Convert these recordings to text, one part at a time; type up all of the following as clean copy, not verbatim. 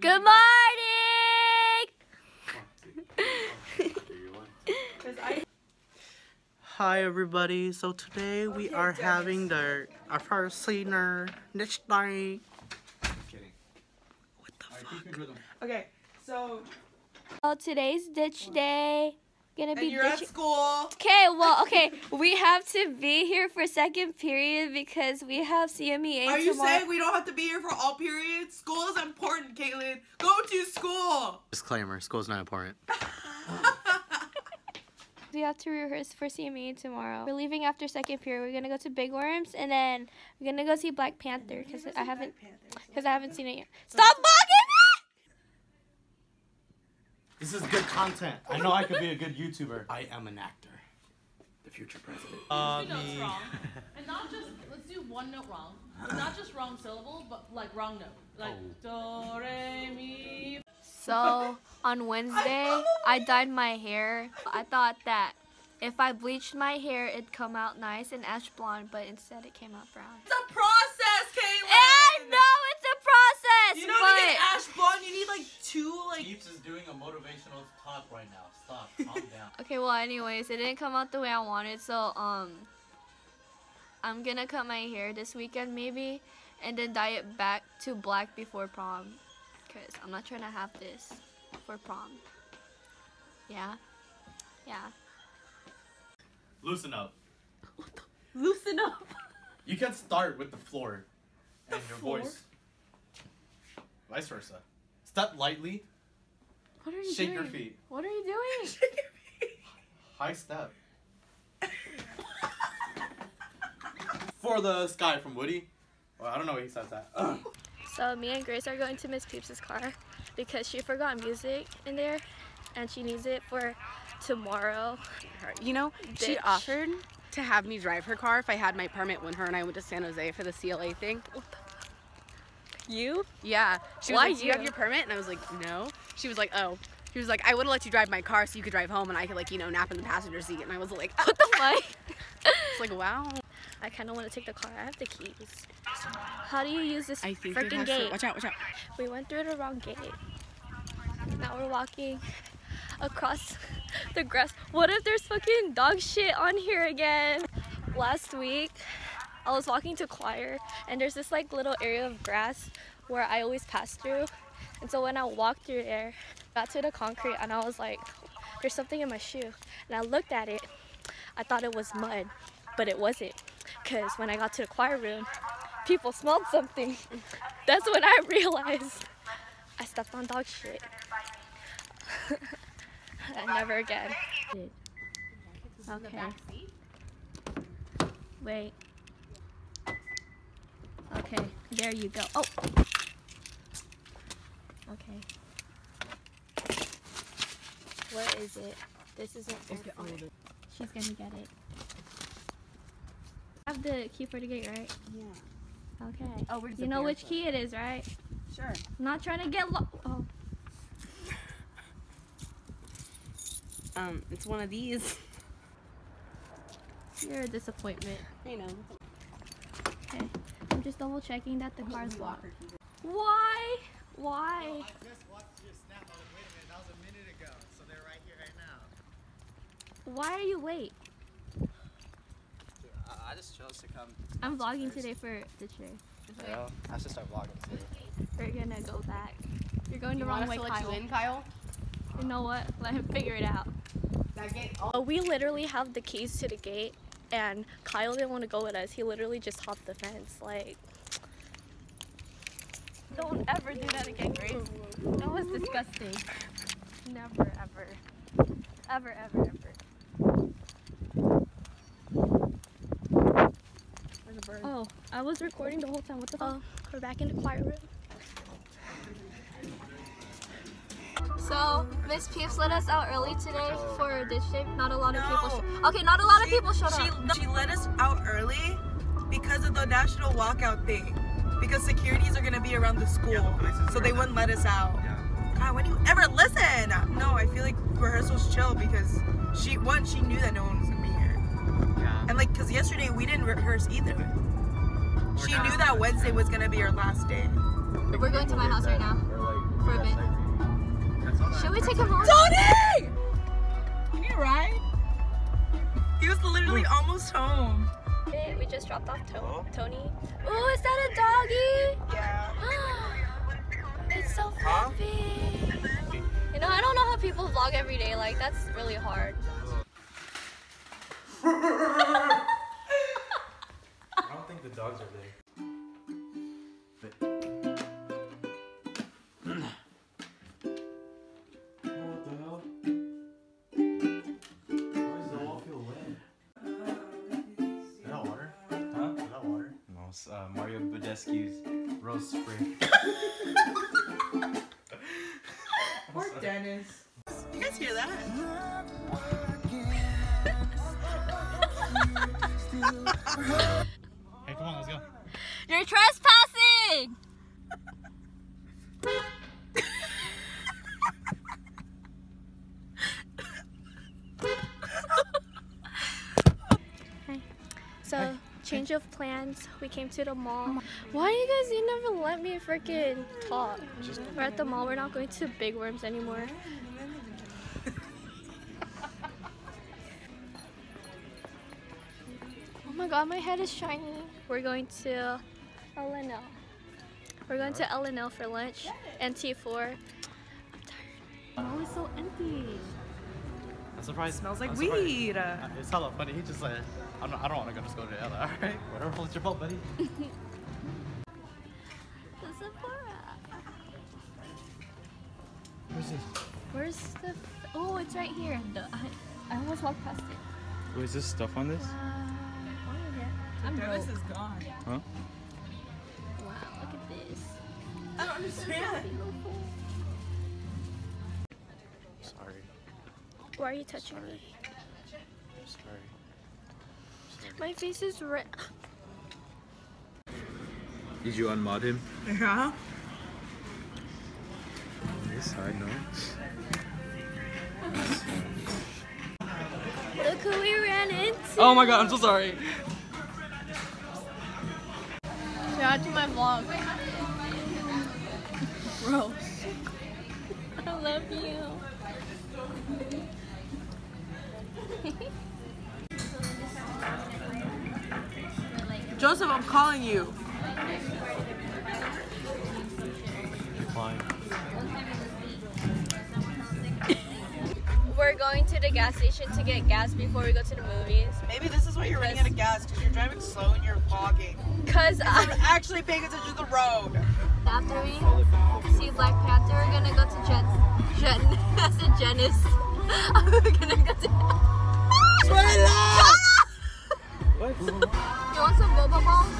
Good morning! Hi everybody, so today we are having our first dinner next night. I'm kidding. What the fuck? Okay, so... Well, today's ditch day. Gonna be at school. Okay, well, okay, we have to be here for second period because we have CMEA tomorrow. Are you saying we don't have to be here for all periods? School is important, Caitlin. Go to school. Disclaimer: school's not important. We have to rehearse for CMEA tomorrow. We're leaving after second period. We're gonna go to Big Worms and then we're gonna go see Black Panther because I haven't seen it yet. Stop bugging! This is good content. I know I could be a good YouTuber. I am an actor. The future president. Two notes wrong. And not just, let's do one note wrong. Not just wrong syllable, but like wrong note. Like, do, re, mi. So, on Wednesday, I dyed my hair. I thought that if I bleached my hair, it'd come out nice and ash blonde, but instead it came out brown. It's a process, Caitlin! I know it's a process, you know, but... to get ash blonde, you need like two, like... Deeps is doing a motivational talk right now. Stop, calm down. Okay, well, anyways, it didn't come out the way I wanted, so, I'm gonna cut my hair this weekend, maybe, and then dye it back to black before prom, because I'm not trying to have this for prom. Yeah? Yeah. Loosen up. What the? Loosen up. You can start with the floor and your voice. Vice versa. Step lightly. What are you doing? Shake your feet. What are you doing? Shake your feet. High step. For the sky from Woody. Well, I don't know what he says that. So me and Grace are going to Miss Peeps' car because she forgot music in there and she needs it for tomorrow. You know, she offered to have me drive her car if I had my permit when her and I went to San Jose for the CLA thing. You? Yeah. She was like, do you have your permit? And I was like, no. She was like, oh. She was like, I would have let you drive my car so you could drive home and I could, like, you know, nap in the passenger seat. And I was like, what the fuck? It's like, wow. I kind of want to take the car. I have the keys. How do you use this freaking gate? Watch out, watch out. We went through the wrong gate. Now we're walking across the grass. What if there's fucking dog shit on here again? Last week, I was walking to choir and there's this like little area of grass where I always pass through, and so when I walked through there, got to the concrete and I was like, there's something in my shoe, and I looked at it. I thought it was mud, but it wasn't, because when I got to the choir room, people smelled something. That's when I realized I stepped on dog shit. And never again. Okay. Wait. Okay, there you go. Oh! Okay. Where is it? This isn't open. She's gonna get it. I have the key for the gate, right? Yeah. Okay. Oh, we're you know which key it is, right? Sure. I'm not trying to get lost. Oh. It's one of these. You're a disappointment. I know. Okay. I'm just double checking that the car's locked. Why? No, I just watched your snap. I was, wait a minute, that was a minute ago. So they're right here right now. Why are you late? I just chose to come. I'm vlogging today for the chair. Yeah, I should start vlogging today. We're gonna go back. You're going the wrong way, Kyle. You in, Kyle? You know what? Let him figure it out. That gate, we literally have the keys to the gate. And Kyle didn't want to go with us. He literally just hopped the fence. Like, don't ever do that again, Grace. That was disgusting. Never, ever. Ever, ever, ever. There's a bird. Oh, I was recording the whole time. What the fuck? We're back in the choir room. So, Miss Peeps let us out early today for ditch day. Not a lot of people showed. Okay, not a lot of people showed up. She let us out early because of the national walkout thing. Because securities are going to be around the school. Yeah, so they wouldn't let us out. Yeah. God, when do you ever listen? No, I feel like rehearsal's chill because she knew that no one was going to be here. Yeah. And like, because yesterday we didn't rehearse either. She knew that Wednesday was going to be our last day. We're going to my house right now. For me take him home? Tony! Can you ride? He was literally almost home. We just dropped off Tony. Ooh, is that a doggy? Yeah. It's so fluffy. You know, I don't know how people vlog every day. Like, that's really hard. I don't think the dogs are big. Mario Badescu's roast spring. Poor Dennis. You guys hear that? Hey, come on, let's go. You're trespassing! Hey. So, change of plans, we came to the mall. Why do you guys, you never let me freaking talk? We're at the mall, we're not going to Big Worms anymore. Oh my god, my head is shiny. We're going to LNL. We're going to LNL for lunch, NT4. I'm tired. Mall is so empty. I'm surprised. It smells like weed. It's hella funny, he just like, I don't want to go just go to the other. Alright, whatever floats your boat, buddy. The Sephora. Where's this? Where's the... Oh, it's right here. I almost walked past it. Wait, is this stuff on this? Wow. This is gone. Huh? Wow, look at this. I don't understand. Sorry. Why are you touching me? I'm sorry. My face is red. Did you unmod him? Yeah. This side, no. Look who we ran into. Oh my god, I'm so sorry. Shout out to my vlog. Gross. I love you. Joseph, I'm calling you. We're going to the gas station to get gas before we go to the movies. Maybe this is why you're running out of gas, because you're driving slow and you're vlogging. Because I'm actually paying attention to the road. After we see Black Panther, we're going to go to Jen's. We're going to go to... You want some boba balls?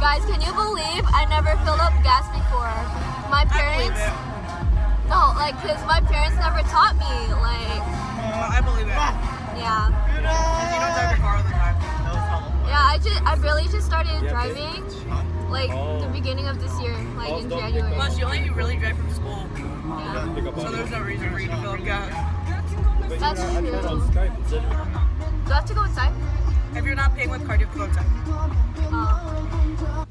Guys, can you believe I never filled up gas before? My parents... No, like, because my parents never taught me, like... I believe it. Yeah. Because you don't drive your car all the time. Yeah, I really just started driving, like, the beginning of this year, like, in January. Plus, you only really drive from school. Yeah. So there's no reason for you to fill up gas. That's true. Do I have to go inside? If you're not paying with card, you have to go outside.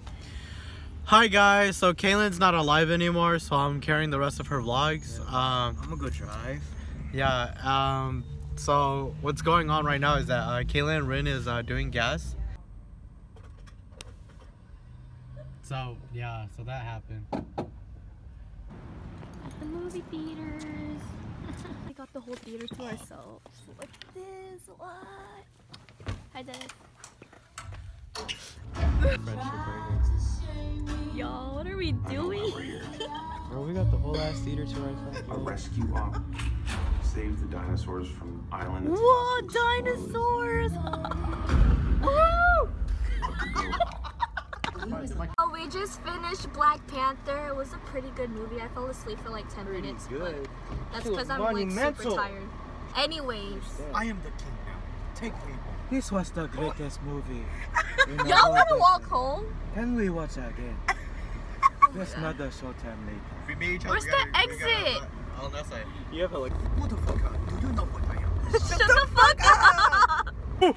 Hi guys, so Kaylin's not alive anymore, so I'm carrying the rest of her vlogs. Yeah. I'm gonna go drive. Yeah, so what's going on right now is that Kaylin and Rin is doing gas. So, yeah, so that happened. At the movie theaters. We got the whole theater to ourselves. Look at this, what? Hi Dennis. Yo, what are we doing? Bro, we got the whole ass theater to ourselves. A rescue op saved the dinosaurs from the island. Whoa, dinosaurs! Oh, we just finished Black Panther. It was a pretty good movie. I fell asleep for like 10 minutes. Good. That's because I'm like super tired. Anyways, I am the king now. Take me. This was the greatest movie. Y'all want to walk home? Can we watch again? There's another short time later. Where's the exit? On that side. You have a like. Motherfucker, do you know what I am? Shut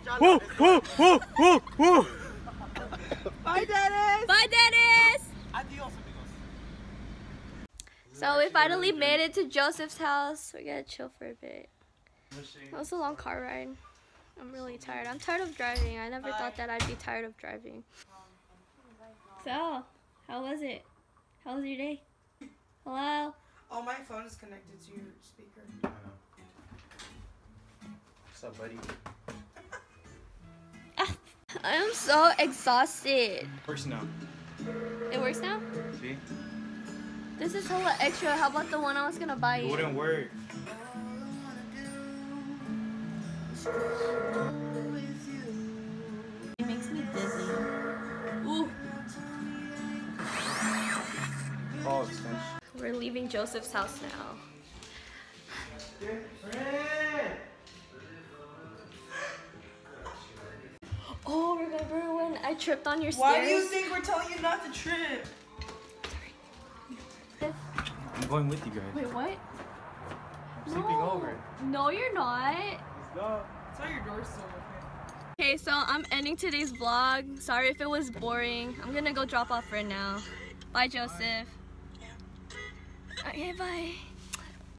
the fuck up! Bye, Dennis! Bye, Dennis! Adios, amigos. So we finally made it to Joseph's house. We're gonna chill for a bit. That was a long car ride. I'm really tired. I'm tired of driving. I never thought that I'd be tired of driving. So, how was it? How was your day? Hello? Oh, my phone is connected to your speaker. I know. What's up, buddy? I am so exhausted. Works now. It works now? See? This is hella extra. How about the one I was gonna buy you? It wouldn't work. It makes me dizzy. Ooh. Oh, we're leaving Joseph's house now. Oh, remember when I tripped on your stairs? Why do you think we're telling you not to trip? Sorry. I'm going with you guys. Wait, what? I'm sleeping over. No, you're not. No. It's not your door still open. Okay, so I'm ending today's vlog. Sorry if it was boring. I'm gonna go drop off right now. Bye, Joseph. Bye. Okay, bye.